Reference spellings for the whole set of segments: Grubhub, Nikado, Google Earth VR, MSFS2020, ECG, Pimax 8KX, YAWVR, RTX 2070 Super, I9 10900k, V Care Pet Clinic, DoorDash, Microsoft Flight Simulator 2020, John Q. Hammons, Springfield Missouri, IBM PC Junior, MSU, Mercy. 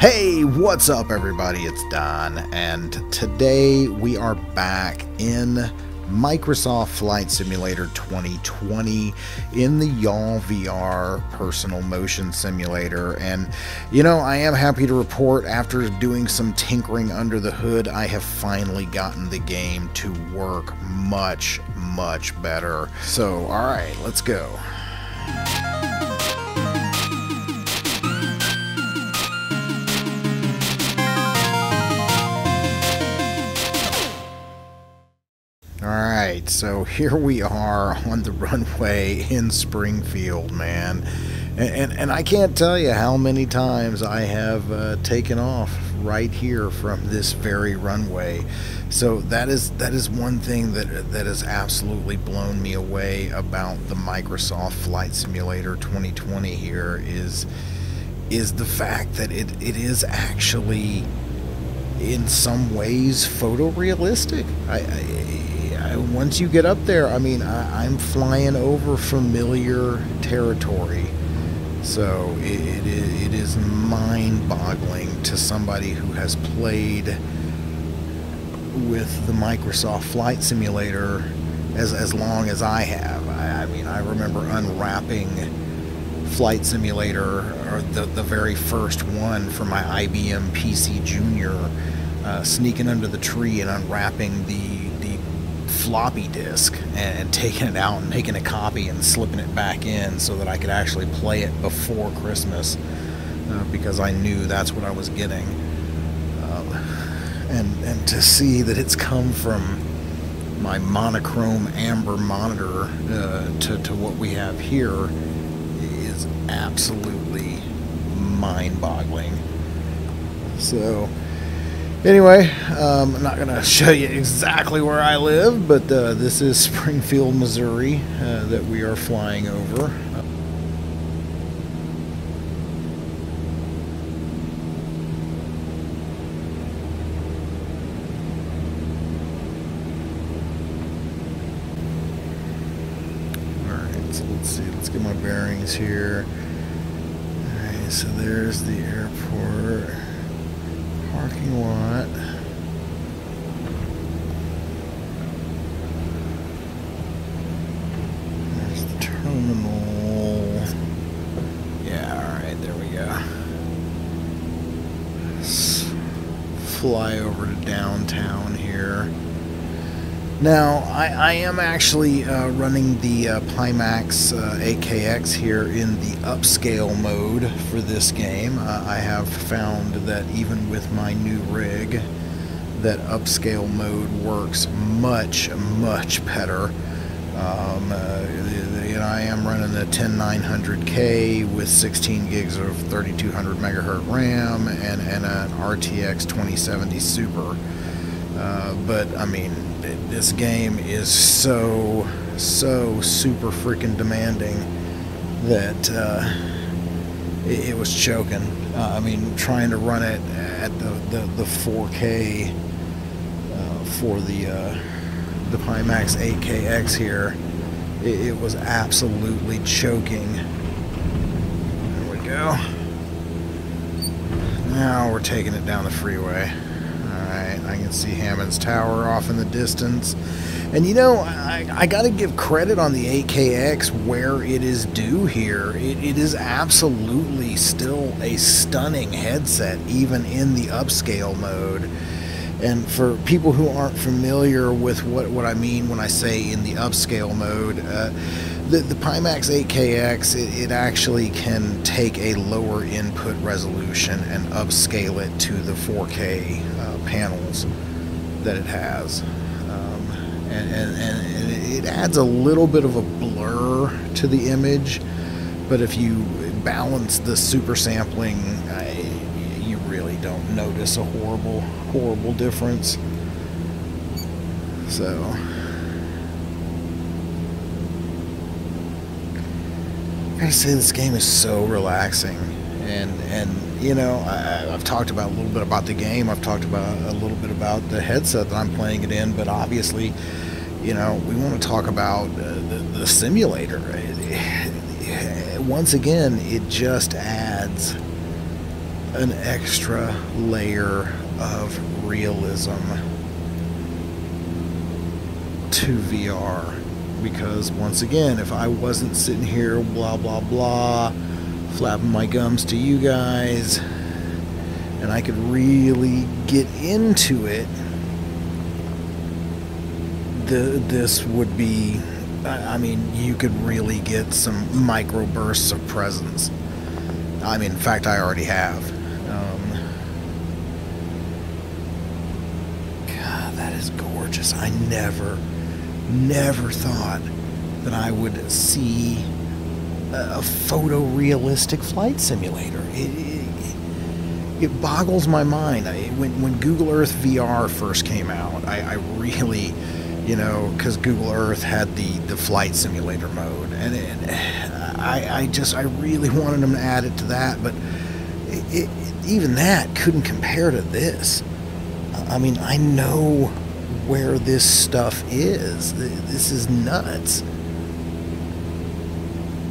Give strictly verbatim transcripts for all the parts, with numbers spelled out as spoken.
Hey, what's up everybody, it's Don, and today we are back in Microsoft Flight Simulator twenty twenty in the Y A W V R personal motion simulator. And you know, I am happy to report, after doing some tinkering under the hood, I have finally gotten the game to work much, much better. So alright, let's go. Alright, so here we are on the runway in Springfield, man. And, and, and I can't tell you how many times I have uh, taken off right here from this very runway. So that is that is one thing that that has absolutely blown me away about the Microsoft Flight Simulator twenty twenty here is is the fact that it, it is actually in some ways photorealistic. I, I Once you get up there, I mean, I, I'm flying over familiar territory. So it, it, it is mind-boggling to somebody who has played with the Microsoft Flight Simulator as, as long as I have. I, I mean, I remember unwrapping Flight Simulator, or the, the very first one, for my I B M P C Junior, uh, sneaking under the tree and unwrapping the floppy disk and taking it out and making a copy and slipping it back in so that I could actually play it before Christmas, uh, because I knew that's what I was getting. Uh, and and to see that it's come from my monochrome amber monitor uh, to, to what we have here is absolutely mind-boggling. So anyway, um, I'm not going to show you exactly where I live, but uh, this is Springfield, Missouri, uh, that we are flying over. Alright, so let's see, let's get my bearings here. Alright, so there's the airport. Parking lot. There's the terminal. Yeah, alright, there we go. Let's fly over to downtown here. Now, I, I am actually uh, running the uh, Pimax uh, eight K X here in the upscale mode for this game. Uh, I have found that even with my new rig, that upscale mode works much, much better. Um, uh, you know, I am running the I nine one oh nine hundred K with sixteen gigs of thirty-two hundred megahertz RAM and, and an R T X twenty seventy Super. Uh, but, I mean, this game is so, so super freaking demanding that uh, it, it was choking. Uh, I mean, trying to run it at the, the, the four K uh, for the, uh, the Pimax eight K X here, it, it was absolutely choking. There we go. Now we're taking it down the freeway. Alright, I can see Hammons Tower off in the distance. And you know, I, I gotta give credit on the eight K X where it is due here. It, it is absolutely still a stunning headset, even in the upscale mode. And for people who aren't familiar with what, what I mean when I say in the upscale mode, uh, the, the Pimax eight K X, it, it actually can take a lower input resolution and upscale it to the four K uh, panels that it has. Um, and, and, and it adds a little bit of a blur to the image, but if you balance the super sampling, I, really don't notice a horrible, horrible difference. So I gotta say, this game is so relaxing, and and you know, I, I've talked about a little bit about the game, I've talked about a little bit about the headset that I'm playing it in, but obviously, you know, we want to talk about uh, the, the simulator. It, it, once again, it just adds an extra layer of realism to V R. Because, once again, if I wasn't sitting here blah blah blah flapping my gums to you guys and I could really get into it, the, this would be, I mean, you could really get some micro bursts of presence. I mean, in fact, I already have. Um, God, that is gorgeous. I never Never thought that I would see a photorealistic flight simulator. It, it, it boggles my mind. I, when, when Google Earth V R first came out, I, I really, you know, because Google Earth had the, the flight simulator mode, and it, I, I just, I really wanted them to add it to that, but it, it, even that couldn't compare to this. I mean, I know where this stuff is. This is nuts.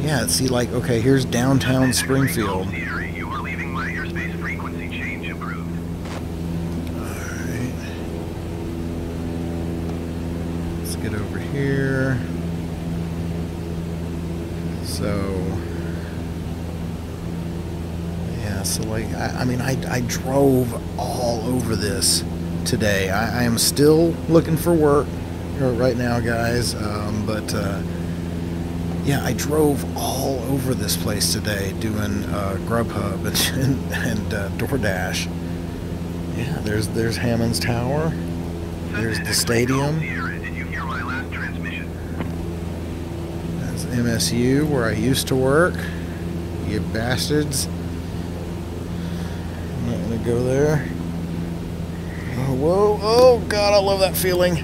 Yeah, see, like, okay, here's downtown Springfield. You are leaving my airspace. Frequency change approved. Alright. Let's get over here. So, yeah, so, like, I, I mean, I, I drove all over this today. I, I am still looking for work right now, guys, um, but uh, yeah, I drove all over this place today doing uh, Grubhub and, and, and uh, DoorDash. Yeah, there's there's Hammons Tower, there's the stadium, that's M S U where I used to work, you bastards. I'm not going to go there. Oh, whoa, oh God, I love that feeling.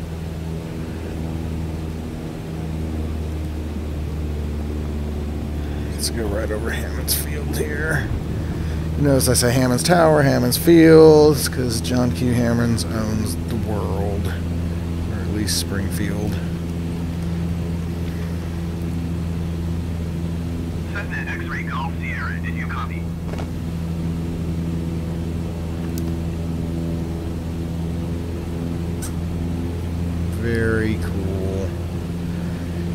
Let's go right over Hammons Field here. You notice I say Hammons Tower, Hammons Fields, because John Q. Hammons owns the world, or at least Springfield. Setna X-ray Golf Sierra, did you copy? Very cool.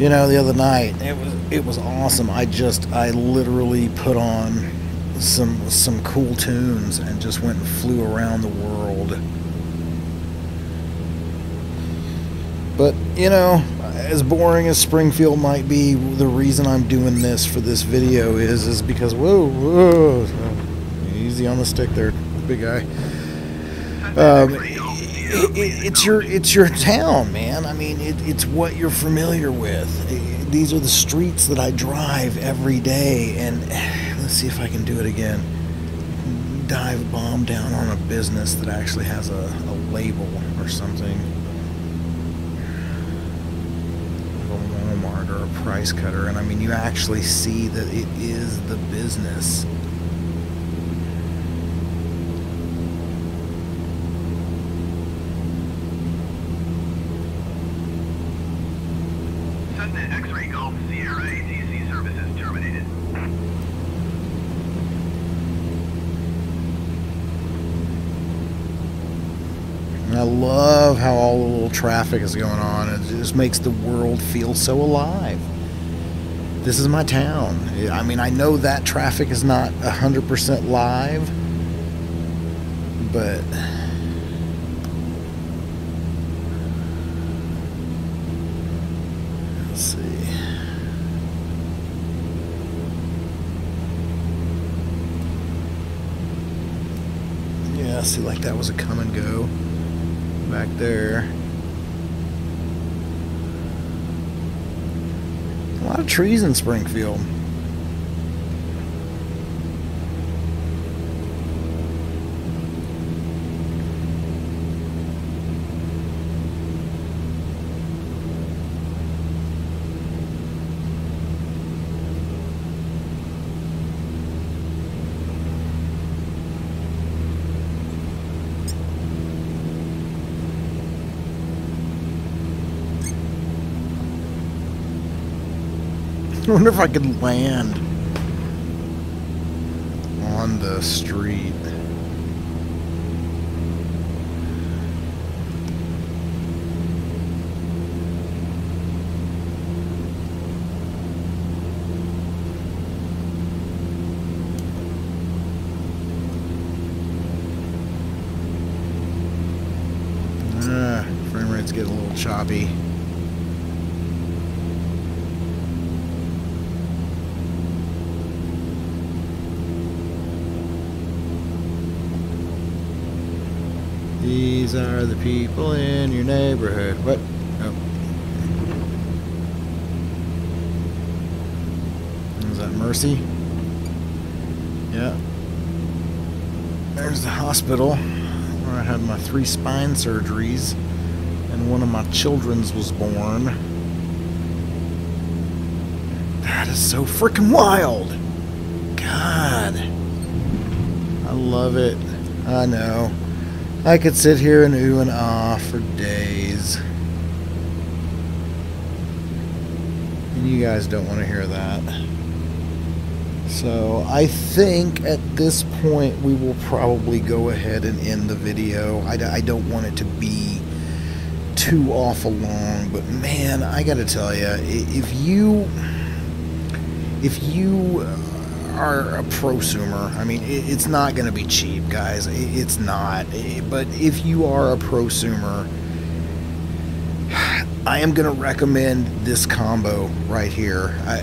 You know, the other night it was it was awesome. I just I literally put on some some cool tunes and just went and flew around the world. But you know, as boring as Springfield might be, the reason I'm doing this for this video is is because whoa, whoa, easy on the stick there, big guy. Um, It, it, it's your it's your town, man. I mean, it, it's what you're familiar with. It, these are the streets that I drive every day. And let's see if I can do it again. Dive bomb down on a business that actually has a, a label or something. A Walmart or a Price Cutter, and I mean, you actually see that it is the business. I love how all the little traffic is going on. It just makes the world feel so alive. This is my town. I mean, I know that traffic is not one hundred percent live, but let's see. Yeah, see, like that was a come and go back there. A lot of trees in Springfield. I wonder if I could land on the street. It's getting a little choppy. These are the people in your neighborhood. What? Oh. Is that Mercy? Yeah. There's the hospital where I had my three spine surgeries and one of my children's was born. That is so freaking wild! God. I love it. I know. I could sit here and ooh and ah for days. And you guys don't want to hear that. So I think at this point we will probably go ahead and end the video. I, I don't want it to be too awful long, but man, I gotta tell you, if you if you are a prosumer, I mean, it's not going to be cheap, guys. It's not. But if you are a prosumer, I am going to recommend this combo right here. I,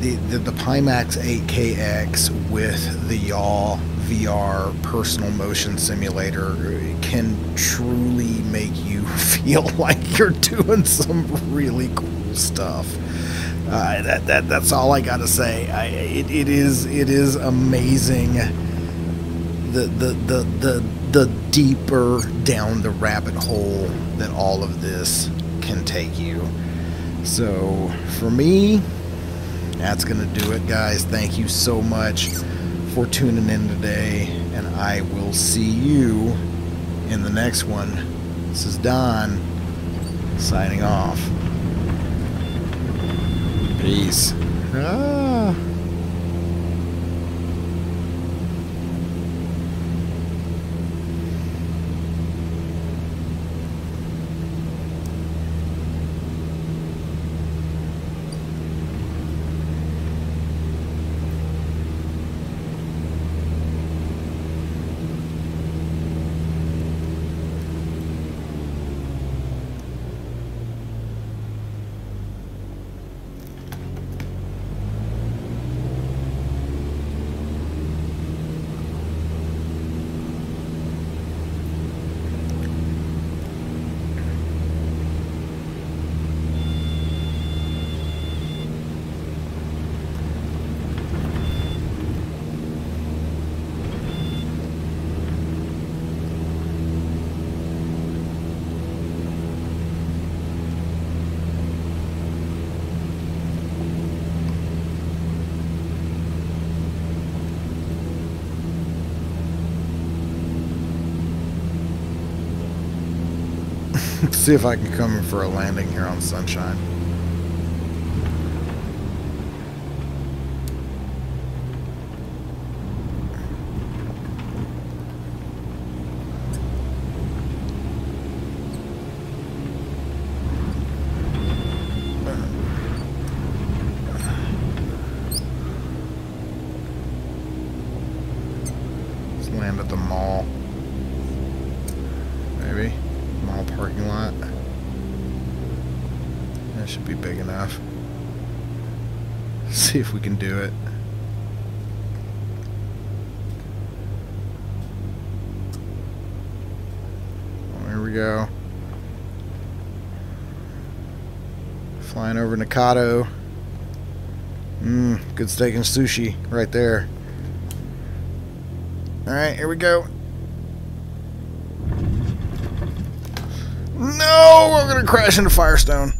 the, the, the Pimax eight K X with the Y A W V R personal motion simulator can truly make you feel like you're doing some really cool stuff. Uh, that, that that's all I gotta say. I, it, it is it is amazing. The the the the the deeper down the rabbit hole that all of this can take you. So for me, that's gonna do it, guys. Thank you so much for tuning in today, and I will see you in the next one. This is Don signing off. Peace. Ah. See if I can come in for a landing here on Sunshine. Let's land at the mall. Maybe. Mall parking lot. That should be big enough. See if we can do it. Oh, here we go. Flying over Nikado. Mmm, good steak and sushi right there. Alright, here we go. No, we're gonna crash into Firestone.